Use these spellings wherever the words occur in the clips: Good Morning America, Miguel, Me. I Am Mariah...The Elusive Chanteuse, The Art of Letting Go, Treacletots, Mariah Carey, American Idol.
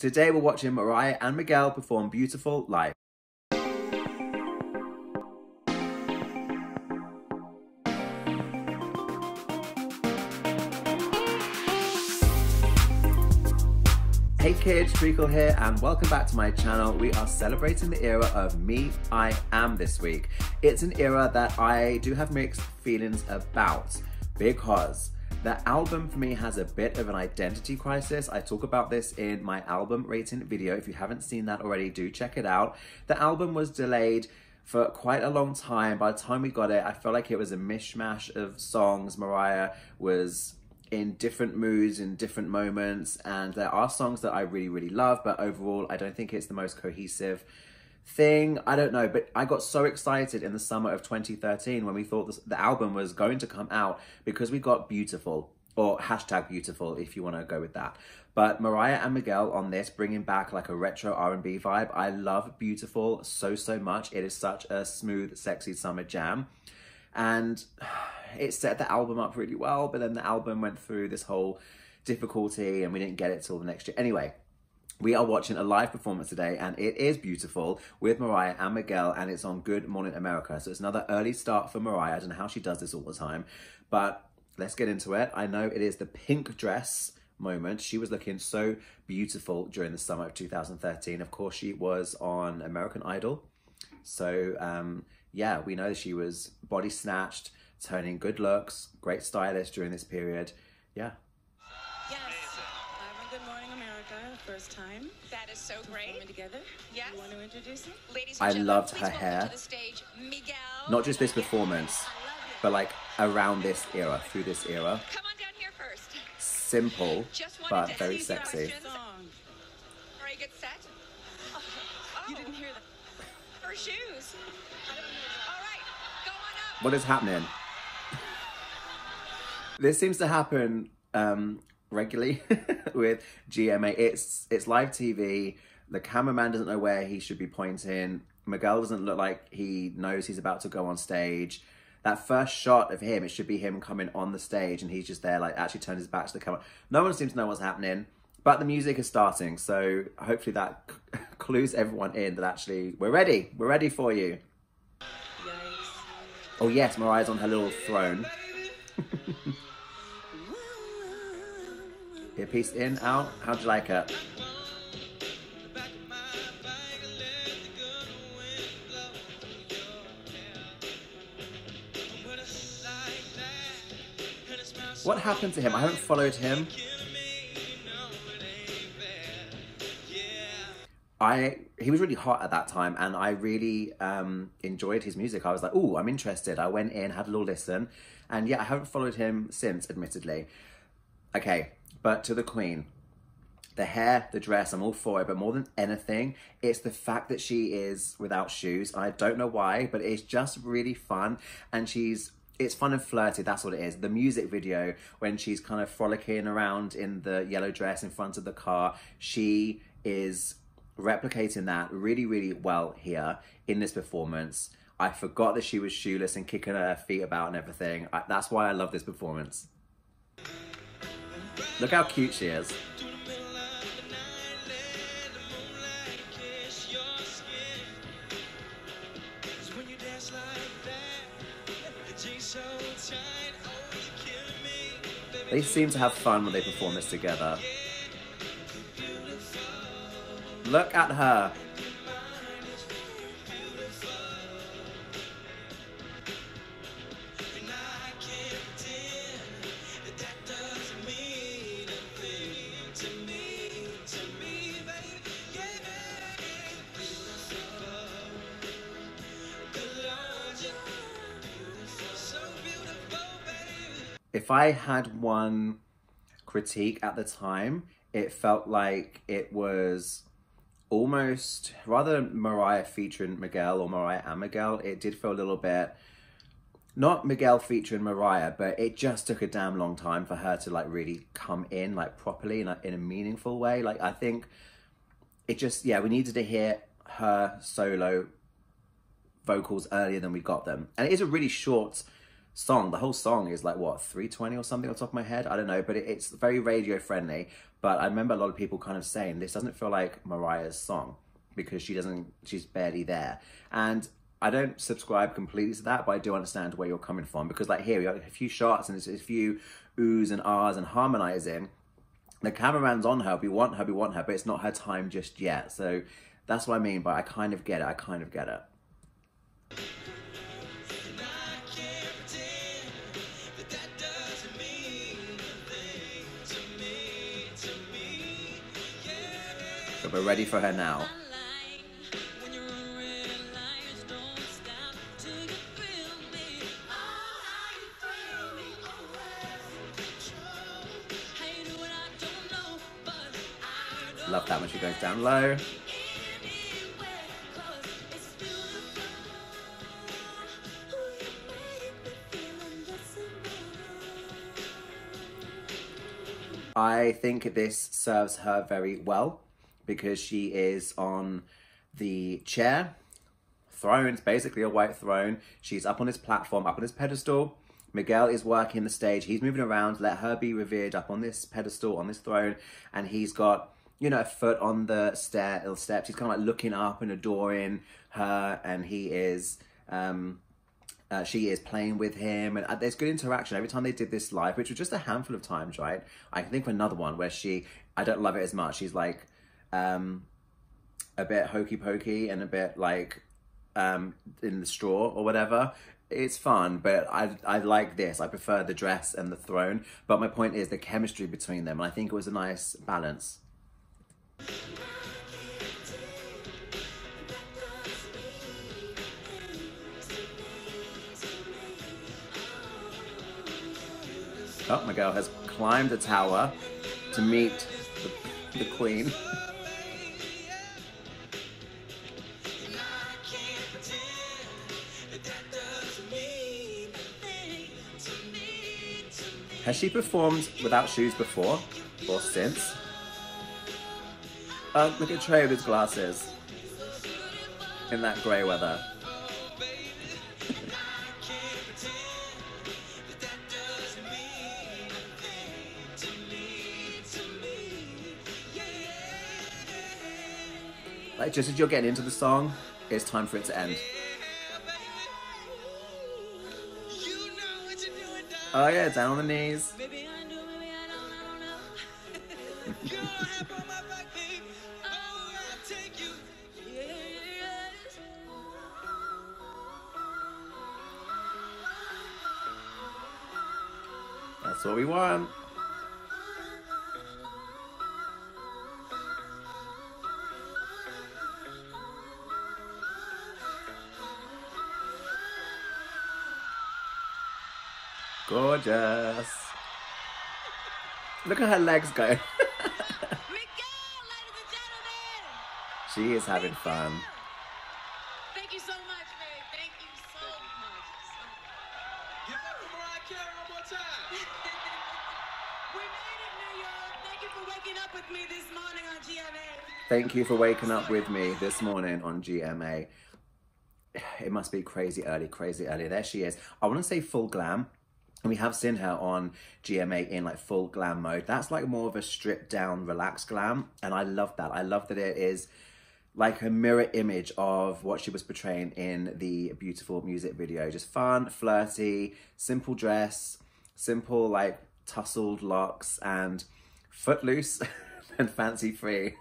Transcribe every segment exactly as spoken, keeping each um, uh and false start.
Today we're watching Mariah and Miguel perform Beautiful live. Hey kids, Treacle here and welcome back to my channel. We are celebrating the era of Me, I Am this week. It's an era that I do have mixed feelings about because the album for me has a bit of an identity crisis. I talk about this in my album rating video. If you haven't seen that already, do check it out. The album was delayed for quite a long time. By the time we got it, I felt like it was a mishmash of songs. Mariah was in different moods, in different moments, and there are songs that I really, really love, but overall, I don't think it's the most cohesive thing. I don't know, but I got so excited in the summer of twenty thirteen when we thought this, the album was going to come out because we got Beautiful, or hashtag Beautiful if you want to go with that. But Mariah and Miguel on this, bringing back like a retro R and B vibe. I love Beautiful so, so much. It is such a smooth, sexy summer jam. And it set the album up really well, but then the album went through this whole difficulty and we didn't get it till the next year. Anyway, we are watching a live performance today and it is Beautiful with Mariah and Miguel, and it's on Good Morning America. So it's another early start for Mariah. I don't know how she does this all the time, but let's get into it. I know it is the pink dress moment. She was looking so beautiful during the summer of two thousand thirteen. Of course, she was on American Idol. So, um... yeah, we know that she was body snatched, turning good looks, great stylist during this period. Yeah. Yes, I'm on Good Morning America, first time. That is so great. Together. Yes. You want to introduce it? Ladies and I gentlemen, loved her hair. To the stage, Miguel. Not just this performance, but like around this era, through this era. Come on down here first. Simple, just but very sexy. Are you good set? Oh. You didn't hear that. Her shoes. What is happening? This seems to happen um, regularly with G M A. It's it's live T V. The cameraman doesn't know where he should be pointing. Miguel doesn't look like he knows he's about to go on stage. That first shot of him, it should be him coming on the stage, and he's just there, like, actually turned his back to the camera. No one seems to know what's happening, but the music is starting. So hopefully that clues everyone in that actually, we're ready. We're ready for you. Oh yes, Mariah's on her little throne. Here, piece in, out. How'd you like it? What happened to him? I haven't followed him. I, he was really hot at that time and I really um, enjoyed his music. I was like, ooh, I'm interested. I went in, had a little listen. And yeah, I haven't followed him since, admittedly. Okay, but to the Queen. The hair, the dress, I'm all for it. But more than anything, it's the fact that she is without shoes. I don't know why, but it's just really fun. And she's, it's fun and flirty, that's what it is. The music video, when she's kind of frolicking around in the yellow dress in front of the car, she is replicating that really, really well here in this performance. I forgot that she was shoeless and kicking her feet about and everything. I, that's why I love this performance. Look how cute she is. They seem to have fun when they perform this together. Look at her. If I had one critique at the time, it felt like it was almost, rather than Mariah featuring Miguel or Mariah and Miguel, it did feel a little bit, not Miguel featuring Mariah, but it just took a damn long time for her to like really come in like properly and like, in a meaningful way. Like I think it just, yeah, we needed to hear her solo vocals earlier than we got them. And it is a really short song. The whole song is like, what, three twenty or something on top of my head? I don't know, but it, it's very radio friendly. But I remember a lot of people kind of saying, this doesn't feel like Mariah's song because she doesn't, she's barely there. And I don't subscribe completely to that, but I do understand where you're coming from, because like here we got a few shots and there's a few oohs and ahs and harmonizing. The cameraman's on her, we want her, we want her, but it's not her time just yet. So that's what I mean, but I kind of get it, I kind of get it. So we're ready for her now. Love that when she goes down low. I think this serves her very well because she is on the chair. Throne's basically a white throne. She's up on this platform, up on this pedestal. Miguel is working the stage. He's moving around. Let her be revered up on this pedestal, on this throne. And he's got, you know, a foot on the stair, the steps. He's kind of like looking up and adoring her, and he is, um, uh, she is playing with him, and uh, there's good interaction. Every time they did this live, which was just a handful of times, right? I can think of another one where she, I don't love it as much. She's like, um, a bit hokey pokey and a bit like, um, in the straw or whatever. It's fun, but I, I like this. I prefer the dress and the throne. But my point is the chemistry between them, and I think it was a nice balance. Oh, my girl has climbed the tower to meet the, the queen. Has she performed without shoes before or since? Oh, look at Trey with his glasses in that grey weather. Like, just as you're getting into the song, it's time for it to end. Oh yeah, down on the knees. That's what we want. Gorgeous. Look at her legs go. She is having fun. Thank you so much, babe. Thank you so much. Give it up for Mariah Carey one more time. We made it, New York. Thank you for waking up with me this morning on G M A. Thank you for waking up with me this morning on G M A. It must be crazy early, crazy early. There she is. I want to say full glam. And we have seen her on G M A in like full glam mode. That's like more of a stripped down, relaxed glam. And I love that. I love that it is like a mirror image of what she was portraying in the beautiful music video. Just fun, flirty, simple dress, simple like tousled locks and footloose and fancy free.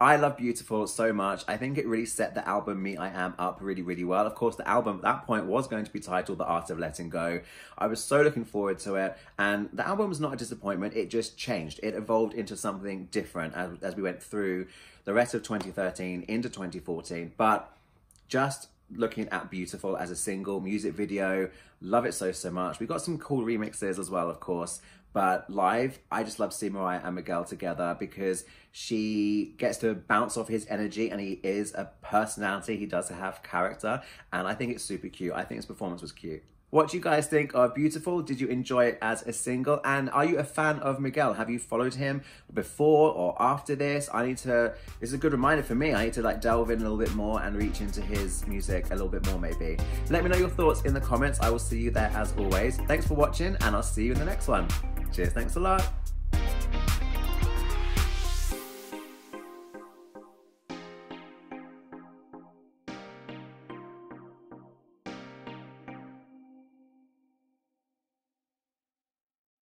I love Beautiful so much. I think it really set the album Me. I Am up really, really well. Of course, the album at that point was going to be titled The Art of Letting Go. I was so looking forward to it. And the album was not a disappointment. It just changed. It evolved into something different as, as we went through the rest of twenty thirteen into twenty fourteen. But just looking at Beautiful as a single music video, love it so, so much. We got some cool remixes as well, of course. But live, I just love to see Mariah and Miguel together because she gets to bounce off his energy, and he is a personality. He does have character, and I think it's super cute. I think his performance was cute. What do you guys think of Beautiful? Did you enjoy it as a single? And are you a fan of Miguel? Have you followed him before or after this? I need to, this is a good reminder for me. I need to like delve in a little bit more and reach into his music a little bit more maybe. Let me know your thoughts in the comments. I will see you there as always. Thanks for watching and I'll see you in the next one. Cheers, thanks a lot.